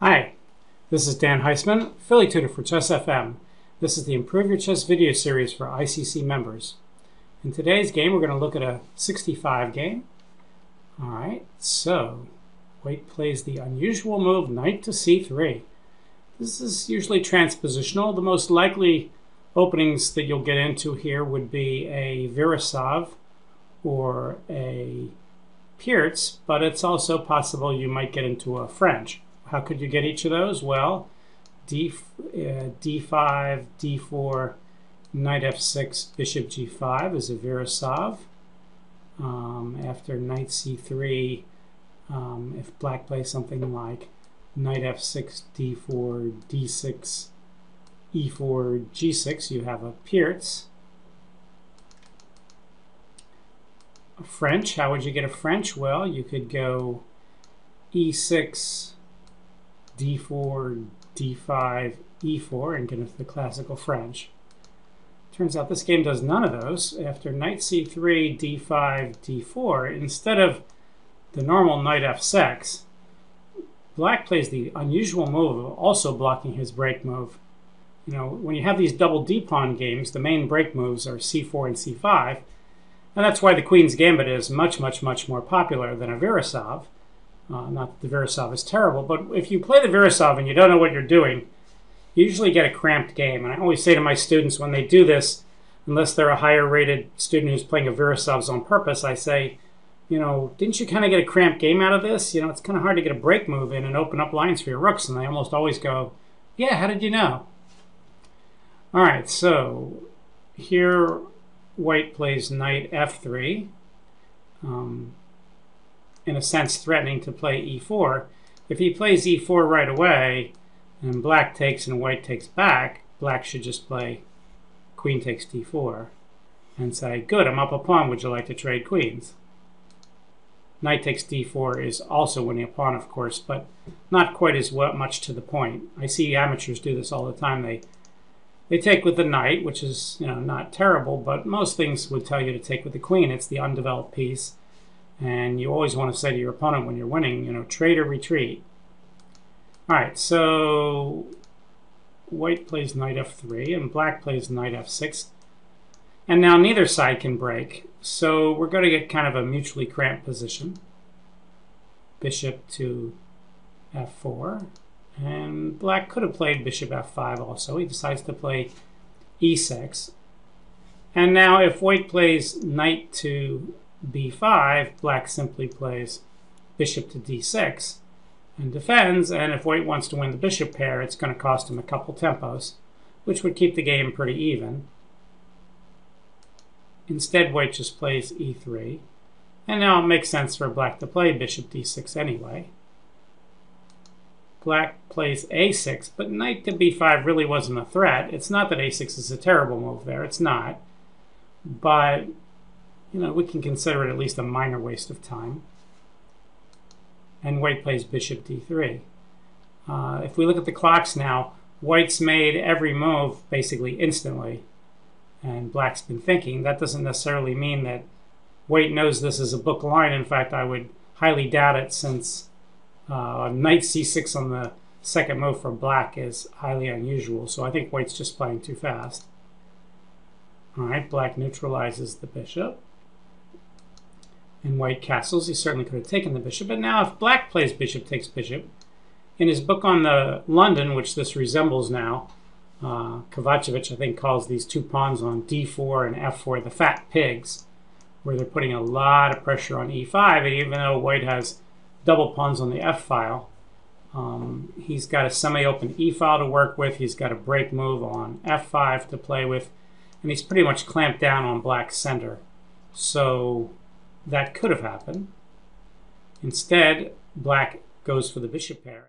Hi, this is Dan Heisman, Philly tutor for Chess FM. This is the Improve Your Chess video series for ICC members. In today's game, we're going to look at a 65 game. All right, so White plays the unusual move knight to c3. This is usually transpositional. The most likely openings that you'll get into here would be a Veresov or a Pierz, but it's also possible you might get into a French. How could you get each of those? Well, d5, d4, knight f6, bishop g5 is a Veresov. After knight c3, if black plays something like knight f6, d4, d6, e4, g6, you have a Pierz. A French, how would you get a French? Well, you could go e6, d4, d5, e4, and get into the classical French. Turns out this game does none of those. After knight c3, d5, d4, instead of the normal knight f6, black plays the unusual move of also blocking his break move. You know, when you have these double d-pawn games, the main break moves are c4 and c5, and that's why the Queen's Gambit is much, much, much more popular than a Veresov. Not that the Veresov is terrible, but if you play the Veresov and you don't know what you're doing, you usually get a cramped game. And I always say to my students when they do this, unless they're a higher rated student who's playing a Veresov on purpose, I say, you know, didn't you kind of get a cramped game out of this? You know, it's kind of hard to get a break move in and open up lines for your rooks. And they almost always go, yeah, how did you know? All right, so here White plays knight f3. In a sense threatening to play e4. If he plays e4 right away, and black takes and white takes back, black should just play queen takes d4 and say, good, I'm up a pawn, would you like to trade queens? Knight takes d4 is also winning a pawn, of course, but not quite as much to the point. I see amateurs do this all the time. They take with the knight, which is, you know, not terrible, but most things would tell you to take with the queen. It's the undeveloped piece. And you always want to say to your opponent when you're winning, you know, trade or retreat. All right, so white plays knight f3 and black plays knight f6. And now neither side can break. So we're going to get kind of a mutually cramped position. Bishop to f4. And black could have played bishop f5 also. He decides to play e6. And now if white plays knight to b5, black simply plays bishop to d6 and defends, and if white wants to win the bishop pair, it's going to cost him a couple tempos, which would keep the game pretty even. Instead, white just plays e3, and now it makes sense for black to play bishop d6 anyway. Black plays a6, but knight to b5 really wasn't a threat. It's not that a6 is a terrible move there, it's not, but you know, we can consider it at least a minor waste of time. And white plays bishop d3. If we look at the clocks now, white's made every move basically instantly, and black's been thinking. That doesn't necessarily mean that white knows this is a book line. In fact, I would highly doubt it, since knight c6 on the second move for black is highly unusual, so I think white's just playing too fast. All right, black neutralizes the bishop. And white castles. He certainly could have taken the bishop, but now if black plays bishop takes bishop, in his book on the London, which this resembles now, Kovacevic, I think, calls these two pawns on d4 and f4 the fat pigs, where they're putting a lot of pressure on e5, and even though white has double pawns on the f-file, he's got a semi-open e-file to work with, he's got a break move on f5 to play with, and he's pretty much clamped down on black's center. So that could have happened. Instead, black goes for the bishop pair.